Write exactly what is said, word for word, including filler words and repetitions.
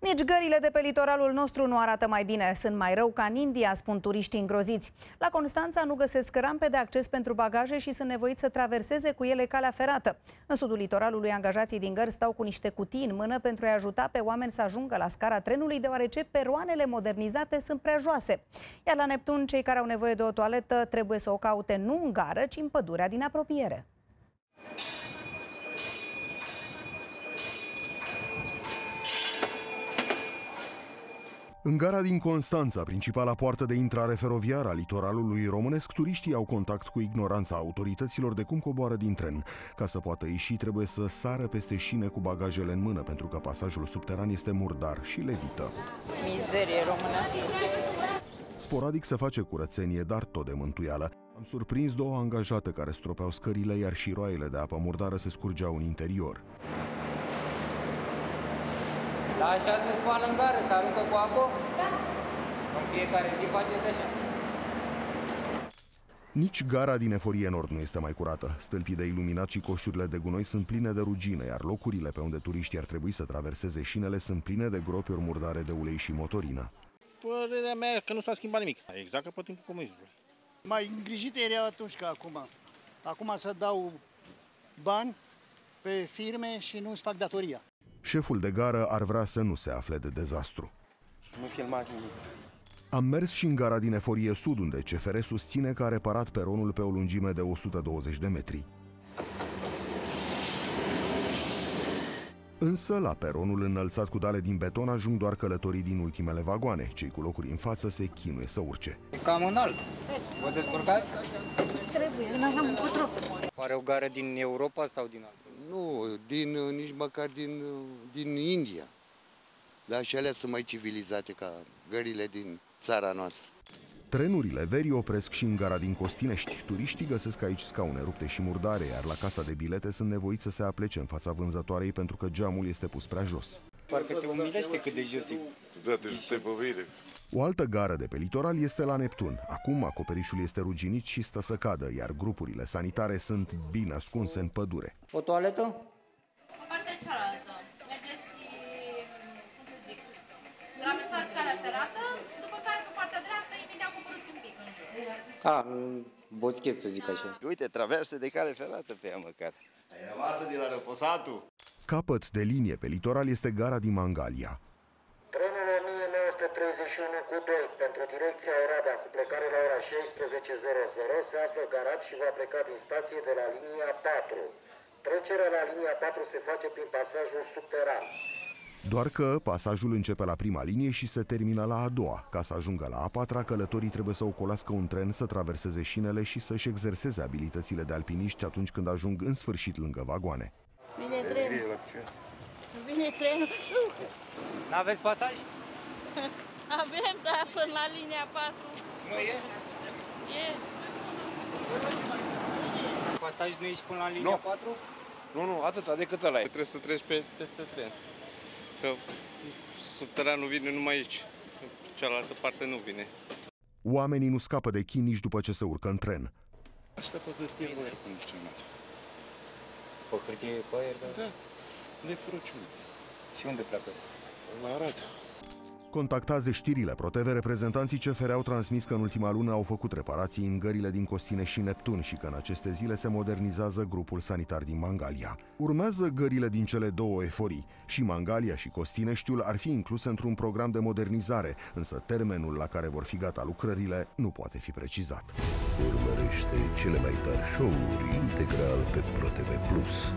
Nici gările de pe litoralul nostru nu arată mai bine. Sunt mai rău ca în India, spun turiștii îngroziți. La Constanța nu găsesc rampe de acces pentru bagaje și sunt nevoiți să traverseze cu ele calea ferată. În sudul litoralului, angajații din gări stau cu niște cutii în mână pentru a-i ajuta pe oameni să ajungă la scara trenului, deoarece peroanele modernizate sunt prea joase. Iar la Neptun, cei care au nevoie de o toaletă trebuie să o caute nu în gară, ci în pădurea din apropiere. În gara din Constanța, principala poartă de intrare feroviară a litoralului românesc, turiștii au contact cu ignoranța autorităților de cum coboară din tren. Ca să poată ieși, trebuie să sară peste șine cu bagajele în mână, pentru că pasajul subteran este murdar și levită. Mizerie românească! Sporadic se face curățenie, dar tot de mântuială. Am surprins două angajate care stropeau scările, iar și roaiele de apă murdară se scurgeau în interior. Da, așa se spală în gară, se aruncă cu apă? Da. În fiecare zi faceți așa. Nici gara din Eforie Nord nu este mai curată. Stâlpii de iluminat și coșurile de gunoi sunt pline de rugină, iar locurile pe unde turiștii ar trebui să traverseze șinele sunt pline de gropi ori murdare de ulei și motorină. Părerea mea e că nu s-a schimbat nimic. Exact ca pe timpul comunismului. Mai îngrijite erau atunci ca acum. Acum să dau bani pe firme și nu-și fac datoria. Șeful de gară ar vrea să nu se afle de dezastru. Nu filmați nimic. Am mers și în gara din Eforie Sud, unde C F R susține că a reparat peronul pe o lungime de o sută douăzeci de metri. Însă, la peronul înălțat cu dale din beton ajung doar călătorii din ultimele vagoane. Cei cu locuri în față se chinuie să urce. E cam înalt. Vă descurcați? Trebuie, nu am încotro. Pare o gară din Europa sau din altă? Nu, din, nici măcar din, din India. Dar și alea sunt mai civilizate ca gările din țara noastră. Trenurile verii opresc și în gara din Costinești. Turiștii găsesc aici scaune rupte și murdare, iar la casa de bilete sunt nevoiți să se aplece în fața vânzătoarei pentru că geamul este pus prea jos. Parcă te umilește cât de jos e. Da, te jute pe mine. O altă gară de pe litoral este la Neptun. Acum acoperișul este ruginit și stă să cadă, iar grupurile sanitare sunt bine ascunse în pădure. O toaletă? Pe partea cealaltă. Mergeți, cum să zic, traversați calea ferată, după care pe partea dreaptă imediat coborâți un pic în jos. Ca un boschet, să zic așa. Uite, traverse de cale ferată pe ea măcar. Ai rămasă de la Răposatul? Capăt de linie pe litoral este gara din Mangalia. o mie nouă sute treizeci și unu cu doi pentru direcția Oradea cu plecare la ora șaisprezece se află garat și va pleca din stație de la linia patru. Trecerea la linia patru se face prin pasajul subteran. Doar că pasajul începe la prima linie și se termină la a doua. Ca să ajungă la a patra, călătorii trebuie să ocolească un tren, să traverseze șinele și să-și exerseze abilitățile de alpiniști atunci când ajung în sfârșit lângă vagoane. Vine trenul! Vine trenul! N-aveți pasaj? Avem, da, până la linia patru. Nu e? E. Pasaj nu ești până la linia patru? Nu, nu, atâta decât ăla e. Trebuie să treci pe, peste tren. Că subteranul vine numai aici. Cealaltă parte nu vine. Oamenii nu scapă de chin nici după ce se urcă în tren. Asta pe hârtie cu aer condiționat. Pe hârtie cu aer? Da, de frăciune. Și unde pleacă asta? La Arad. Contactați de Știrile Pro T V, reprezentanții C F R au transmis că în ultima lună au făcut reparații în gările din Costinești și Neptun și că în aceste zile se modernizează grupul sanitar din Mangalia. Urmează gările din cele două eforii. Și Mangalia și Costineștiul ar fi incluse într-un program de modernizare, însă termenul la care vor fi gata lucrările nu poate fi precizat. Urmărește cele mai tari show-uri integral pe Pro T V plus.